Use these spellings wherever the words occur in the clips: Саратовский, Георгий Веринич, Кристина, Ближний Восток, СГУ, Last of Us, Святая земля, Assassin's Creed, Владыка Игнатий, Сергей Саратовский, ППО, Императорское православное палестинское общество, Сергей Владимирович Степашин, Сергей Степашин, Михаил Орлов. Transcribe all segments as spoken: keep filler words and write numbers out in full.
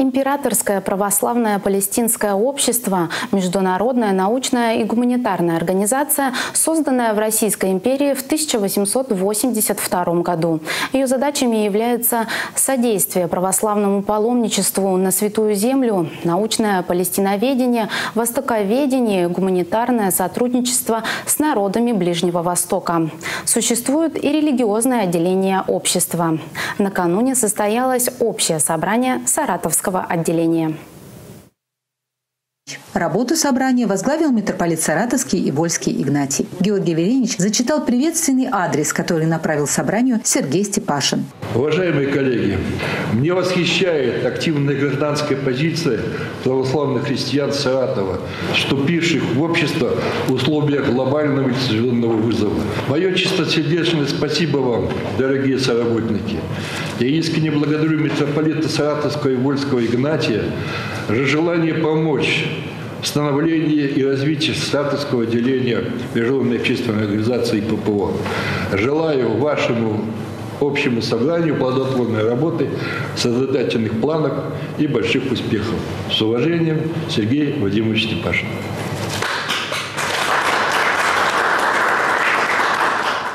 Императорское православное палестинское общество – международная научная и гуманитарная организация, созданная в Российской империи в тысяча восемьсот восемьдесят втором году. Ее задачами является содействие православному паломничеству на Святую землю, научное палестиноведение, востоковедение, гуманитарное сотрудничество с народами Ближнего Востока. Существует и религиозное отделение общества. Накануне состоялось общее собрание Саратовского отделения. Работу собрания возглавил митрополит Саратовский и Вольский Игнатий. Георгий Веринич зачитал приветственный адрес, который направил собранию Сергей Степашин. Уважаемые коллеги, мне восхищает активная гражданская позиция православных христиан Саратова, вступивших в общество в условиях глобального международного вызова. Мое чистосердечное спасибо вам, дорогие соработники. Я искренне благодарю митрополита Саратовского и Вольского Игнатия за желание помочь в становлении и развитии Саратовского отделения Международной общественной организации ППО. Желаю вашему общему собранию плодотворной работы, созидательных планов и больших успехов. С уважением, Сергей Владимирович Степашин.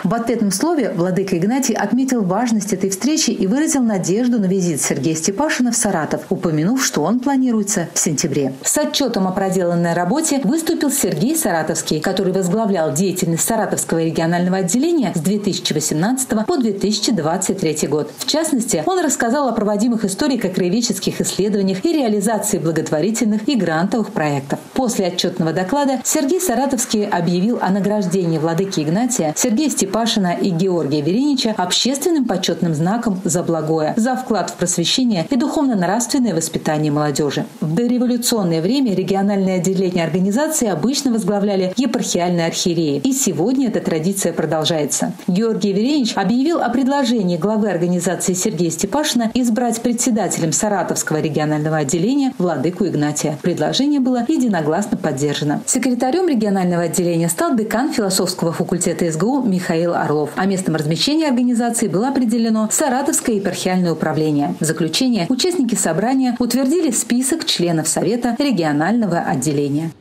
В ответном слове владыка Игнатий отметил важность этой встречи и выразил надежду на визит Сергея Степашина в Саратов, упомянув, что он планируется в сентябре. С отчетом о проделанной работе выступил Сергей Саратовский, который возглавлял деятельность Саратовского регионального отделения с две тысячи восемнадцатого по две тысячи двадцать третий год. В частности, он рассказал о проводимых историко-краеведческих исследованиях и реализации благотворительных и грантовых проектов. После отчетного доклада Сергей Саратовский объявил о награждении владыки Игнатия, Сергея Степашина и Георгия Веринича общественным почетным знаком «За благое», за вклад в просвещение и духовно-нравственное воспитание молодежи. В дореволюционное время региональные отделения организации обычно возглавляли епархиальные архиереи, и сегодня эта традиция продолжается. Георгий Веринич объявил о предложении главы организации Сергея Степашина избрать председателем Саратовского регионального отделения владыку Игнатия. Предложение было единогласно поддержано. Секретарем регионального отделения стал декан философского факультета СГУ Михаил Орлов. А местом размещения организации было определено Саратовское епархиальное управление. В заключение участники собрания утвердили список членов Совета регионального отделения.